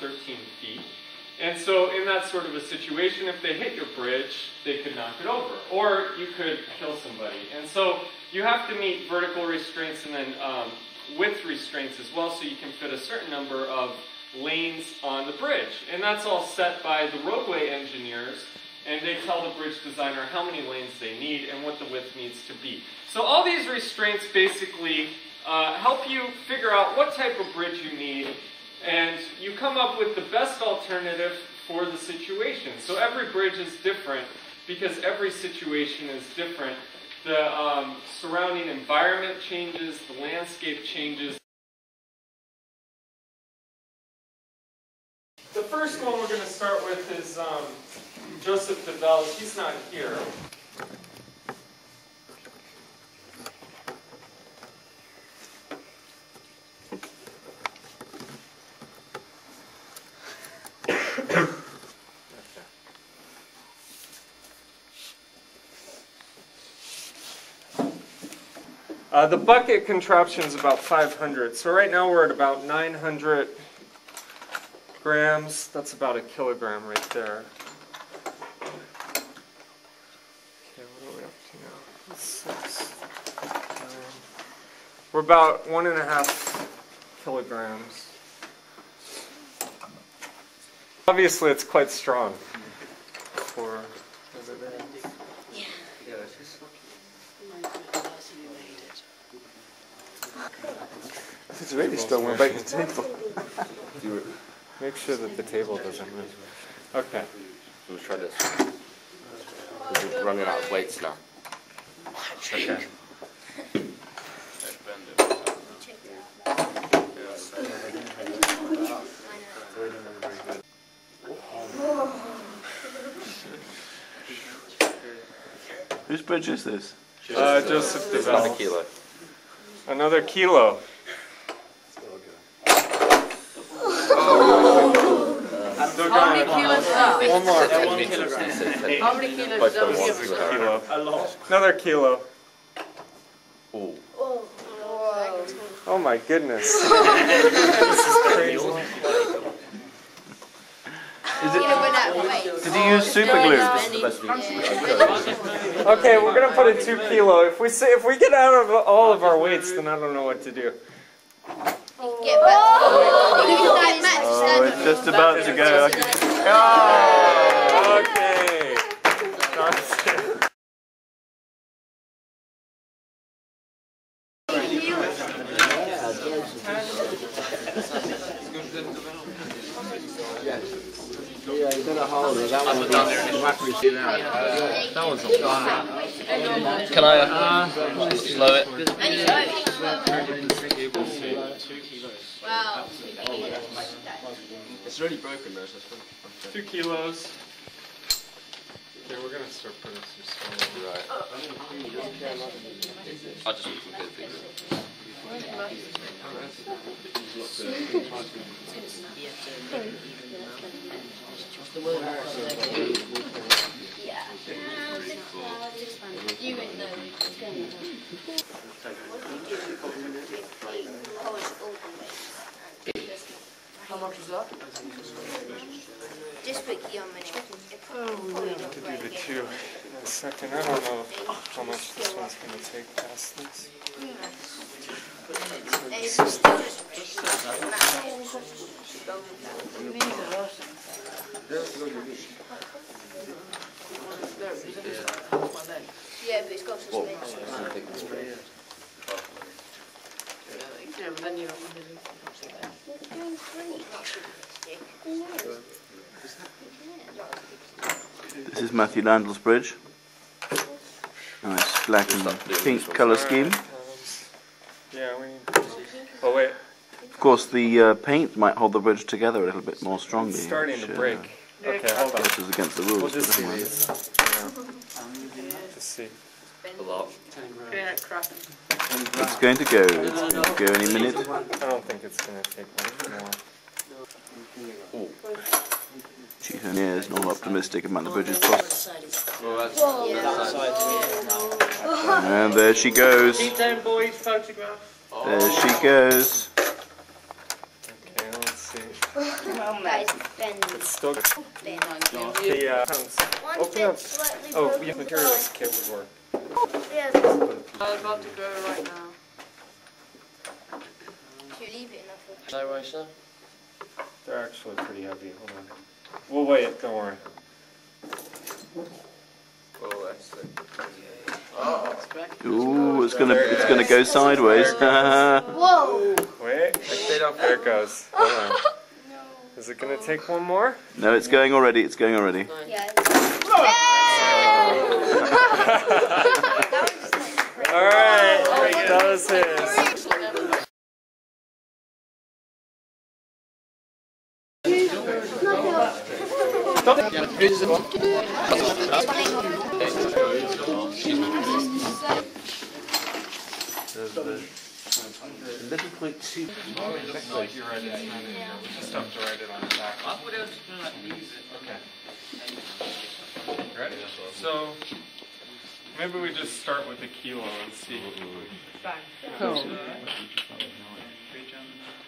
13 feet. And so in that sort of a situation, if they hit your bridge, they could knock it over, or you could kill somebody. And so you have to meet vertical restraints and then width restraints as well, so you can fit a certain number of lanes on the bridge. And that's all set by the roadway engineers, and they tell the bridge designer how many lanes they need and what the width needs to be. So all these restraints basically help you figure out what type of bridge you need, and you come up with the best alternative for the situation. So every bridge is different because every situation is different. The surrounding environment changes, the landscape changes. The first one we're going to start with is Joseph DeBell. He's not here. The bucket contraption is about 500, so right now we're at about 900 grams. That's about a kilogram right there. Okay, what are we up to now? 6, 9. We're about 1.5 kilograms. Obviously, it's quite strong. For is it there? Yeah. Yeah, it's it's really still went back to the table. Make sure that the table doesn't move. Okay. We'll try this. We're running out of weights now. Okay. Whose bridge is this? Joseph DeBell. Another kilo. Another kilo. How many kilos now? One more. How many kilos now? A lot. Another kilo. Oh. Oh my goodness. This is crazy. Is it, did you use super glue? Okay, we're gonna put a 2 kilo. If we get out of all of our weights, then I don't know what to do. Oh, it's just about to go. Oh, okay. That was a lot. Can I slow it? Wow. It's already broken though, so it's 2 kilos. Okay, we're going to start putting some small. Right. I'll just put some good things. Yeah. You in the how much is that? Just wait a minute. Oh, we really have to do the 2 in a second. I don't know how much this one's going to take past this. Yeah, but it's got suspension. This is Matthew Landelsbridge. Nice black and pink colour scheme. Yeah, we need to... Oh wait. Of course, the paint might hold the bridge together a little bit more strongly. It's starting to break. Okay, hold on. This is against the rules. We'll just see these. Yeah. Let's see. A lot. It's going to go. It's going to go any minute. I don't think it's going to take long. Oh. She's an ears, not optimistic about the bridges crossed. And there she goes. There she goes. Okay, let's see. Oh, we have materials kit before. Yes. I'm about to go right now. Do you leave it enough? Should I wash them? They're actually pretty heavy. Hold on. We'll wait. Don't worry. Oh, that's the. Yeah. Oh, it's back. Ooh, it's gonna go sideways. Whoa. Wait. There it goes. Hold on. Is it going to take one more? No, it's going already. It's going already. Yeah. All right, that was his. 11.2. It looks like you're right at it. We just have to write it on the back. I would have not used it. Okay. Ready? So, maybe we just start with the kilo and see. I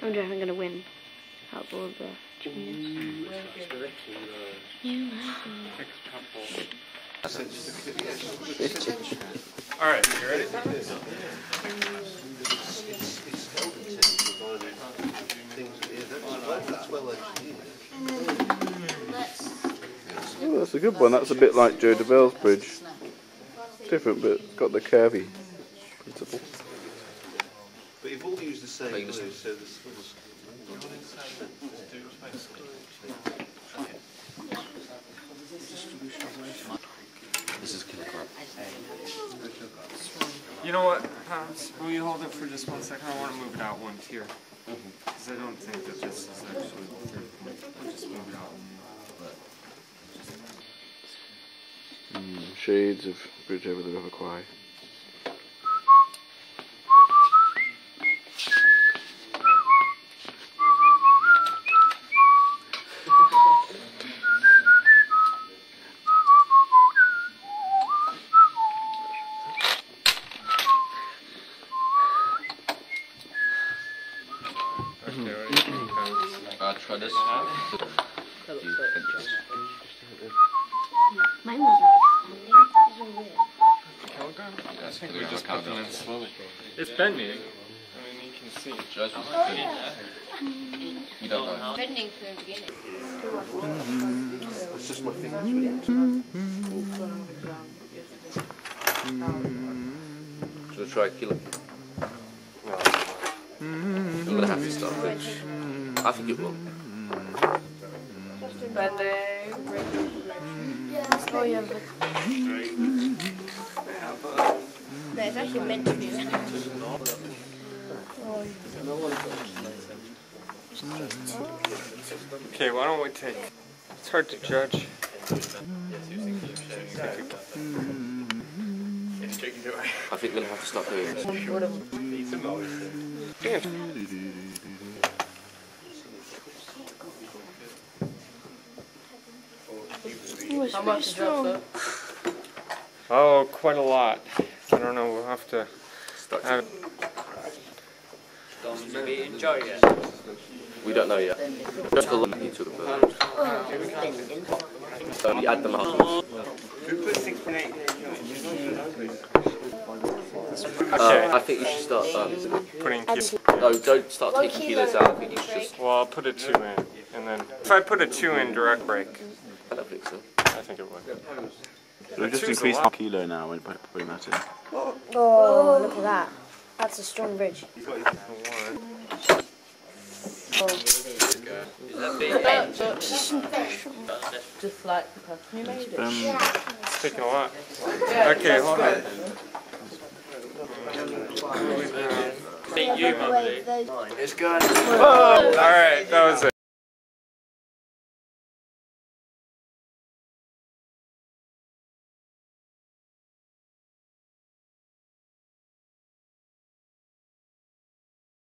wonder if I'm going to win. Outboard the champions. Alright, you ready? Oh, that's a good one. That's a bit like Joe DeBell's bridge. Different, but it's got the curvy principle. But you've all used the same glue, so the skulls. This is kind of crap. You know what, Hans? Will you hold it for just 1 second? I want to move it out one tier. Because I don't think that this is actually the third point. We'll just move it out. Shades of Bridge Over the River Kwai. Try this. Mine I think we just cut them in slowly. It's bending. I mean, you can see. Judge was pretty. You don't know. Bending from the beginning. It's just my fingers really. Should I try a kilo? You're going to have to start it. I think it will. Bending. Oh, yeah. No, it's actually meant to be. Okay, why don't we take? It's hard to judge. I think we'll have to stop doing this. How much drop? Oh, quite a lot. I don't know, we'll have to have it. We don't know yet. Just the lump into the bird. So we add them up. I think you should start putting kilos. No, don't start taking kilos out. I think you should just. Well, I'll put a 2 in. And then. If I put a 2 in, direct break. I don't think so. I think it would. So we've just increased the kilo now when putting that in. Oh, look at that. That's a strong bridge. Just like the person who made it. It's taking a lot. Okay, hold on. It's good. Alright, that was it.